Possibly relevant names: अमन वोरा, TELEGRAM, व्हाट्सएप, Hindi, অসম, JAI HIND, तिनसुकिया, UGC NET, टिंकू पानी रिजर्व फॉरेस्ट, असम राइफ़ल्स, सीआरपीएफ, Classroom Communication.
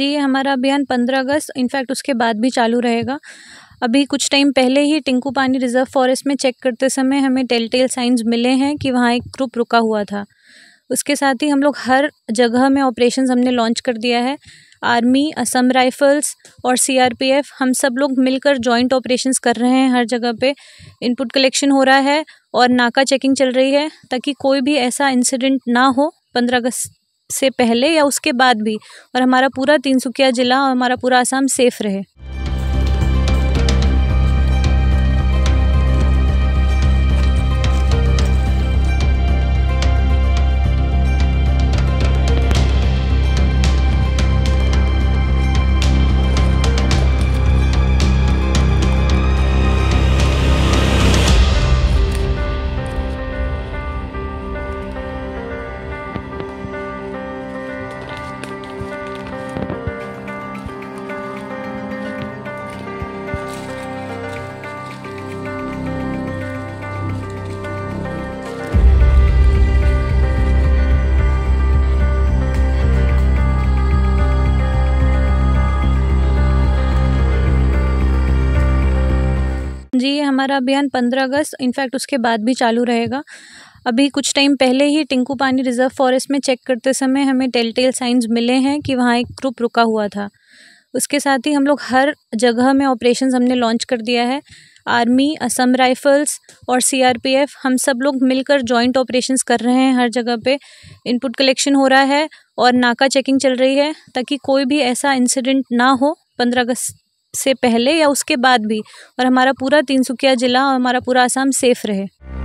जी ये हमारा अभियान 15 अगस्त इनफैक्ट उसके बाद भी चालू रहेगा। अभी कुछ टाइम पहले ही टिंकू पानी रिजर्व फॉरेस्ट में चेक करते समय हमें टेलटेल साइंस मिले हैं कि वहाँ एक ग्रुप रुका हुआ था। उसके साथ ही हम लोग हर जगह में ऑपरेशंस हमने लॉन्च कर दिया है। आर्मी, असम राइफ़ल्स और सीआरपीएफ हम सब लोग मिलकर जॉइंट ऑपरेशंस कर रहे हैं। हर जगह पे इनपुट कलेक्शन हो रहा है और नाका चेकिंग चल रही है ताकि कोई भी ऐसा इंसिडेंट ना हो 15 अगस्त से पहले या उसके बाद भी, और हमारा पूरा तिनसुकिया ज़िला और हमारा पूरा असम सेफ़ रहे। जी ये हमारा अभियान 15 अगस्त इनफैक्ट उसके बाद भी चालू रहेगा। अभी कुछ टाइम पहले ही टिंकू पानी रिजर्व फॉरेस्ट में चेक करते समय हमें टेलटेल साइंस मिले हैं कि वहाँ एक ग्रुप रुका हुआ था। उसके साथ ही हम लोग हर जगह में ऑपरेशंस हमने लॉन्च कर दिया है। आर्मी, असम राइफ़ल्स और सीआरपीएफ हम सब लोग मिलकर जॉइंट ऑपरेशंस कर रहे हैं। हर जगह पे इनपुट कलेक्शन हो रहा है और नाका चेकिंग चल रही है ताकि कोई भी ऐसा इंसिडेंट ना हो 15 अगस्त से पहले या उसके बाद भी, और हमारा पूरा तिनसुकिया ज़िला और हमारा पूरा असम सेफ़ रहे।